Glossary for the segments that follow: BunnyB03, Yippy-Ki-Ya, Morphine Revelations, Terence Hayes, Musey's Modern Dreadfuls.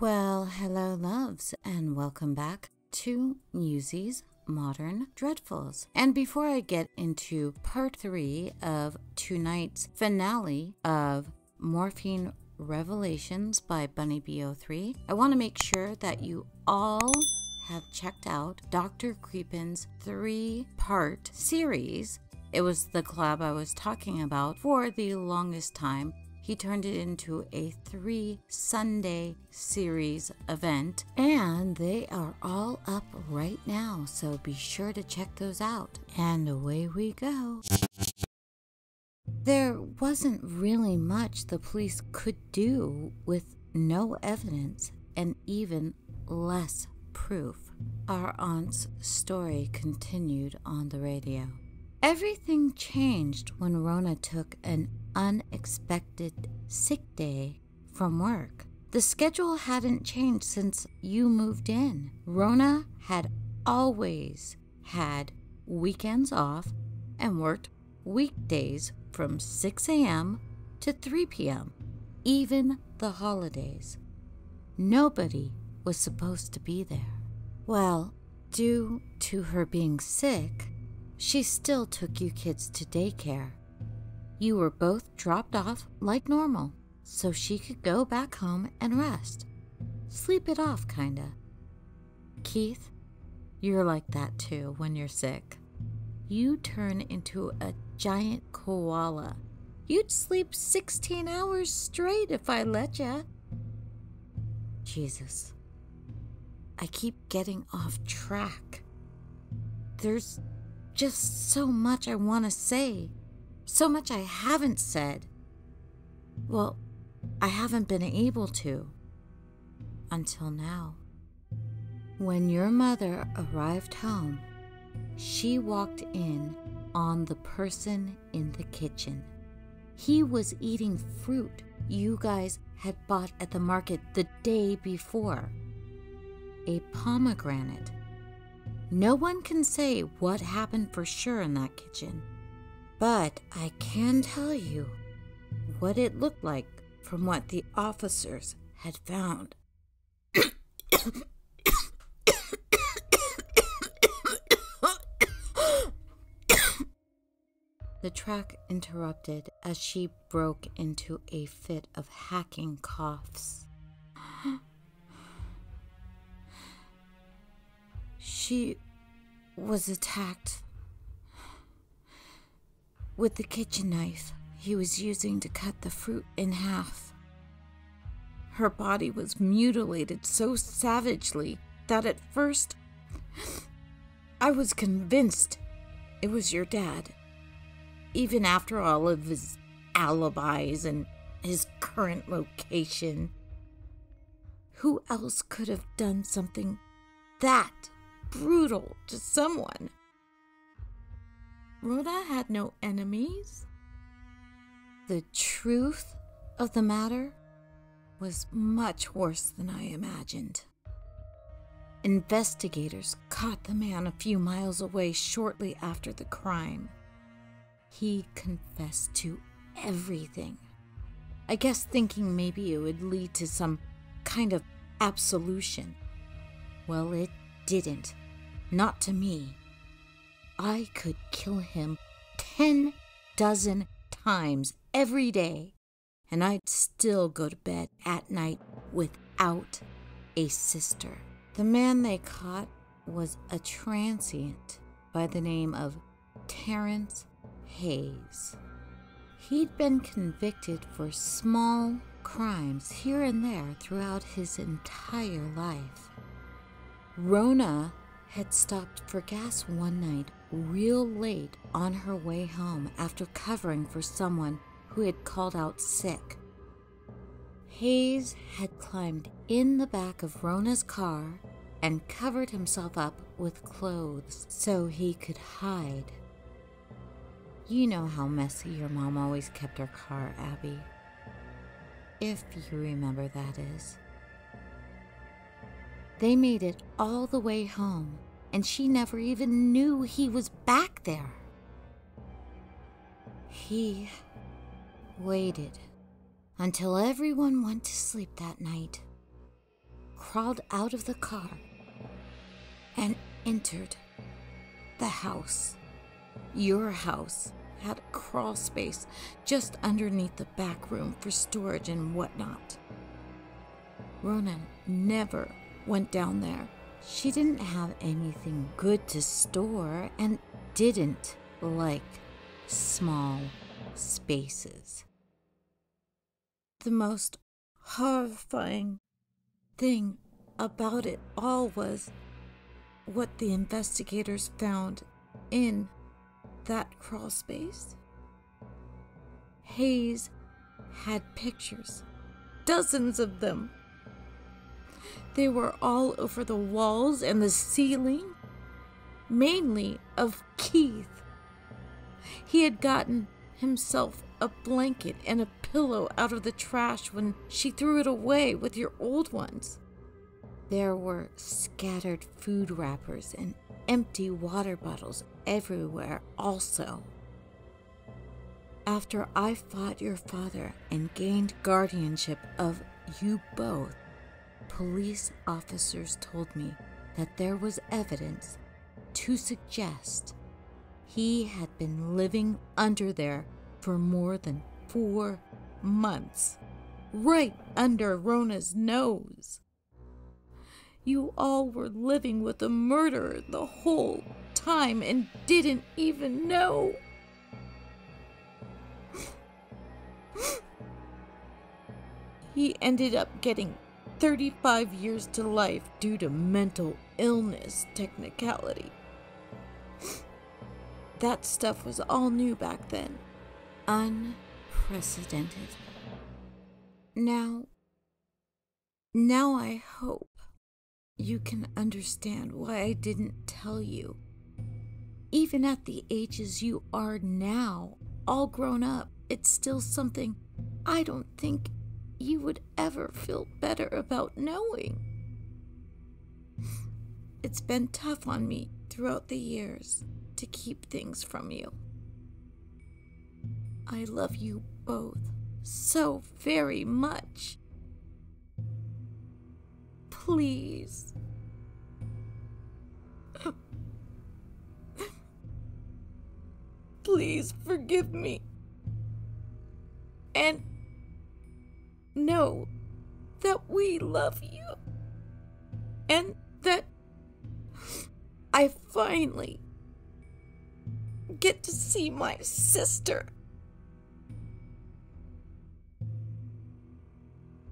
Well, hello loves, and welcome back to Musey's Modern Dreadfuls. And before I get into part 3 of tonight's finale of Morphine Revelations by BunnyB03, I want to make sure that you all have checked out Dr. Creepin's 3-part series. It was the collab I was talking about for the longest time. He turned it into a 3-Sunday series event, and they are all up right now, so be sure to check those out. And away we go. There wasn't really much the police could do with no evidence and even less proof. Our aunt's story continued on the radio. Everything changed when Rona took an unexpected sick day from work. The schedule hadn't changed since you moved in. Rona had always had weekends off and worked weekdays from 6 a.m. to 3 p.m., even the holidays. Nobody was supposed to be there. Well, due to her being sick, she still took you kids to daycare. You were both dropped off like normal, so she could go back home and rest. Sleep it off, kinda. Keith, you're like that too when you're sick. You turn into a giant koala. You'd sleep 16 hours straight if I let ya. Jesus. I keep getting off track. There's just so much I want to say. So much I haven't said. Well, I haven't been able to. Until now. When your mother arrived home, she walked in on the person in the kitchen. He was eating fruit you guys had bought at the market the day before. A pomegranate. No one can say what happened for sure in that kitchen. But I can tell you what it looked like from what the officers had found. The track interrupted as she broke into a fit of hacking coughs. She was attacked with the kitchen knife he was using to cut the fruit in half. Her body was mutilated so savagely that at first I was convinced it was your dad, even after all of his alibis and his current location. Who else could have done something that brutal to someone? Rhoda had no enemies. The truth of the matter was much worse than I imagined. Investigators caught the man a few miles away shortly after the crime. He confessed to everything. I guess thinking maybe it would lead to some kind of absolution. Well, it didn't. Not to me. I could kill him 10 dozen times every day, and I'd still go to bed at night without a sister. The man they caught was a transient by the name of Terence Hayes. He'd been convicted for small crimes here and there throughout his entire life. Rona had stopped for gas one night real late on her way home after covering for someone who had called out sick. Hayes had climbed in the back of Rona's car and covered himself up with clothes so he could hide. You know how messy your mom always kept her car, Abby. If you remember, that is. They made it all the way home, and she never even knew he was back there. He waited until everyone went to sleep that night. crawled out of the car and entered the house. Your house had a crawl space just underneath the back room for storage and whatnot. Ronan never went down there. She didn't have anything good to store and didn't like small spaces. The most horrifying thing about it all was what the investigators found in that crawl space. Hayes had pictures, dozens of them. They were all over the walls and the ceiling, mainly of Keith. He had gotten himself a blanket and a pillow out of the trash when she threw it away with your old ones. There were scattered food wrappers and empty water bottles everywhere also. After I fought your father and gained guardianship of you both, police officers told me that there was evidence to suggest he had been living under there for more than 4 months, right under Rona's nose. You all were living with a murderer the whole time and didn't even know. He ended up getting 35 years to life due to mental illness technicality. That stuff was all new back then. Unprecedented. Now I hope you can understand why I didn't tell you. Even at the ages you are now, all grown up, it's still something I don't think you would ever feel better about knowing. It's been tough on me throughout the years to keep things from you. I love you both so very much. Please. Please forgive me. And know that we love you. And that I finally get to see my sister.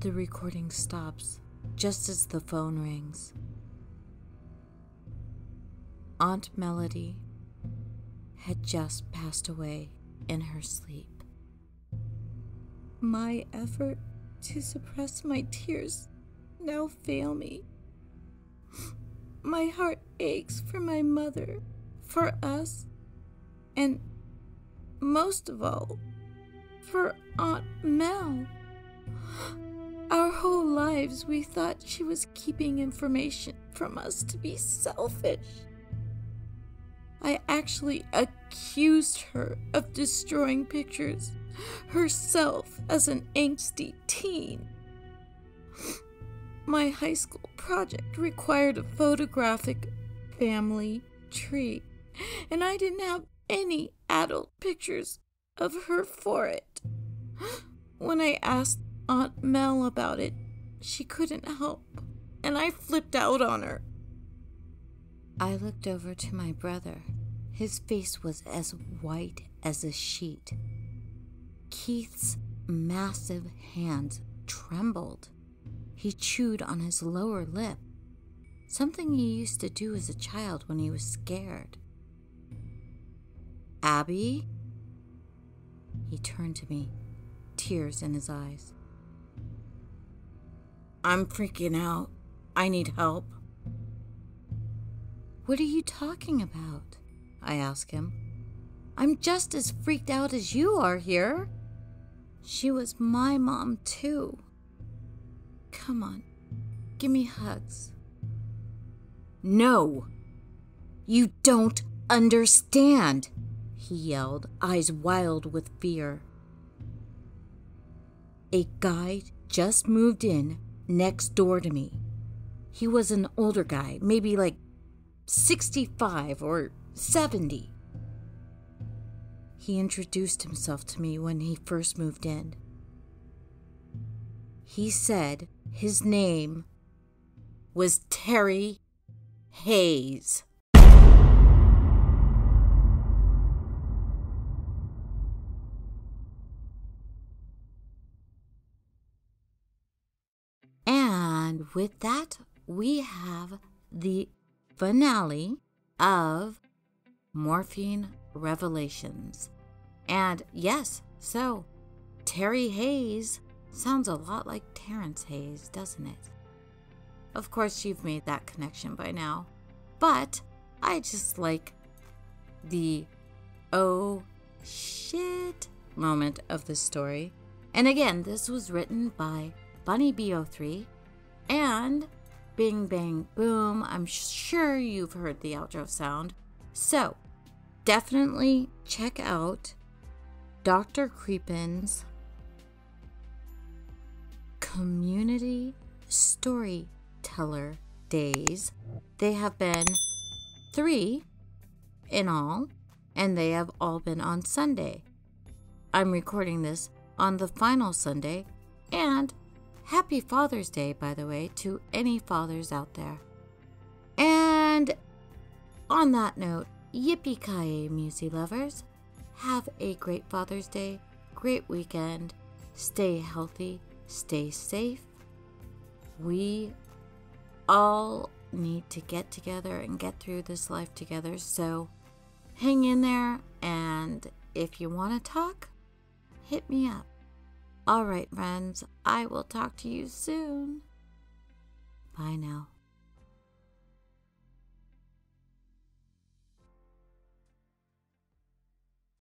The recording stops just as the phone rings. Aunt Melody had just passed away in her sleep. My effort to suppress my tears now fail me. My heart aches for my mother, for us, and most of all, for Aunt Mel. Our whole lives we thought she was keeping information from us to be selfish. I actually accused her of destroying pictures herself as an angsty teen. My high school project required a photographic family tree, and I didn't have any adult pictures of her for it. When I asked Aunt Mel about it, she couldn't help, and I flipped out on her. I looked over to my brother. His face was as white as a sheet. Keith's massive hands trembled. He chewed on his lower lip, something he used to do as a child when he was scared. Abby? He turned to me, tears in his eyes. I'm freaking out. I need help. What are you talking about? I asked him. I'm just as freaked out as you are here. She was my mom too. Come on, give me hugs. No, you don't understand, he yelled, eyes wild with fear. A guy just moved in next door to me. He was an older guy, maybe like 65 or 70. He introduced himself to me when he first moved in. He said his name was Terry Hayes. And with that, we have the finale of Morphine Revelations. And yes, so Terry Hayes sounds a lot like Terence Hayes, doesn't it? Of course, you've made that connection by now, but I just like the oh shit moment of the story. And again, this was written by BunnyB03 and Bing Bang Boom. I'm sure you've heard the outro sound. So definitely check out Dr. Creepin's Community Storyteller Days. They have been 3 in all, and they have all been on Sunday. I'm recording this on the final Sunday, and happy Father's Day, by the way, to any fathers out there. And on that note, yippee-ki-yay, Musey lovers. Have a great Father's Day, great weekend. Stay healthy, stay safe. We all need to get together and get through this life together. So hang in there, and if you want to talk, hit me up. All right, friends, I will talk to you soon. Bye now.